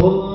Oh.